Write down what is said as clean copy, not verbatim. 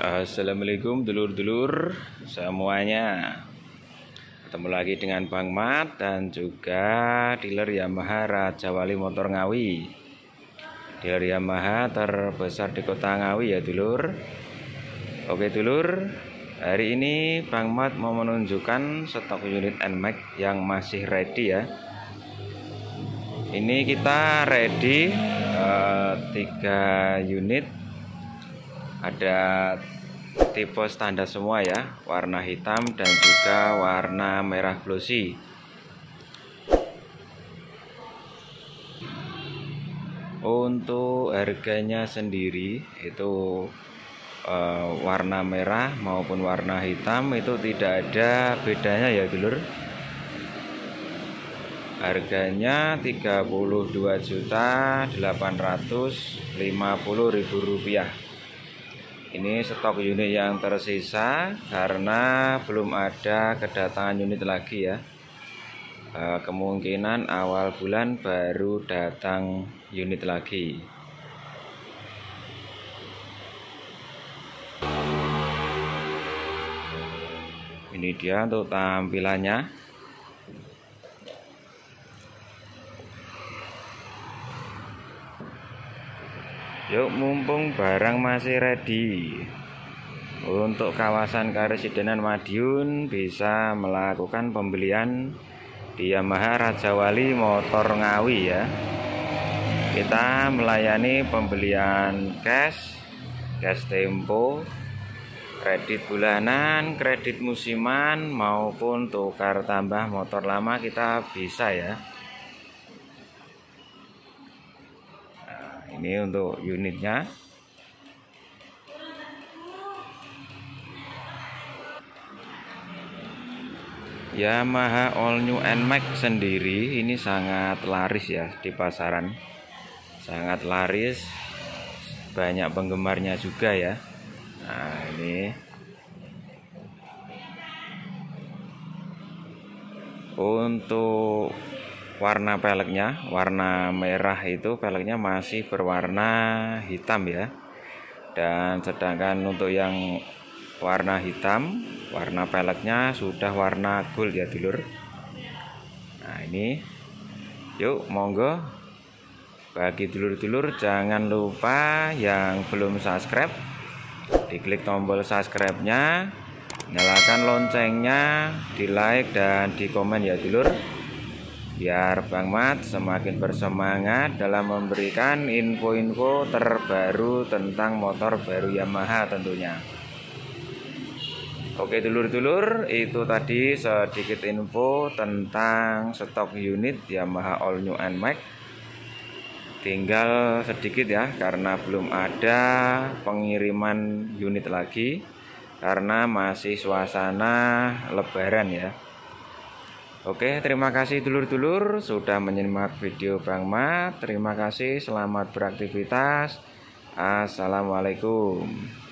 Assalamualaikum dulur-dulur semuanya. Ketemu lagi dengan Bang Mat dan juga dealer Yamaha Rajawali Motor Ngawi. Dealer Yamaha terbesar di kota Ngawi ya dulur. Oke dulur, hari ini Bang Mat mau menunjukkan stok unit NMAX yang masih ready ya. Ini kita ready 3 unit. Ada tipe standar semua ya, warna hitam dan juga warna merah glossy. Untuk harganya sendiri itu warna merah maupun warna hitam itu tidak ada bedanya ya dulur. Harganya Rp32.850.000. Ini stok unit yang tersisa karena belum ada kedatangan unit lagi ya. Kemungkinan awal bulan baru datang unit lagi. Ini dia untuk tampilannya. Yuk, mumpung barang masih ready, untuk kawasan Karisidenan Madiun bisa melakukan pembelian di Yamaha Rajawali Motor Ngawi ya. Kita melayani pembelian cash, cash tempo, kredit bulanan, kredit musiman maupun tukar tambah motor lama kita bisa ya. Ini untuk unitnya. Yamaha All New NMAX sendiri ini sangat laris ya di pasaran. Sangat laris, banyak penggemarnya juga ya. Nah, ini untuk warna peleknya, warna merah itu peleknya masih berwarna hitam ya. Dan sedangkan untuk yang warna hitam, warna peleknya sudah warna gold ya dulur. Nah ini, yuk monggo bagi dulur-dulur jangan lupa yang belum subscribe, diklik tombol subscribe-nya, nyalakan loncengnya, di like dan di komen ya dulur, biar Bang Mat semakin bersemangat dalam memberikan info-info terbaru tentang motor baru Yamaha tentunya. Oke dulur-dulur, itu tadi sedikit info tentang stok unit Yamaha All New NMAX. Tinggal sedikit ya, karena belum ada pengiriman unit lagi, karena masih suasana lebaran ya. Oke, terima kasih dulur-dulur sudah menyimak video Bang Mat. Terima kasih, selamat beraktivitas. Assalamualaikum.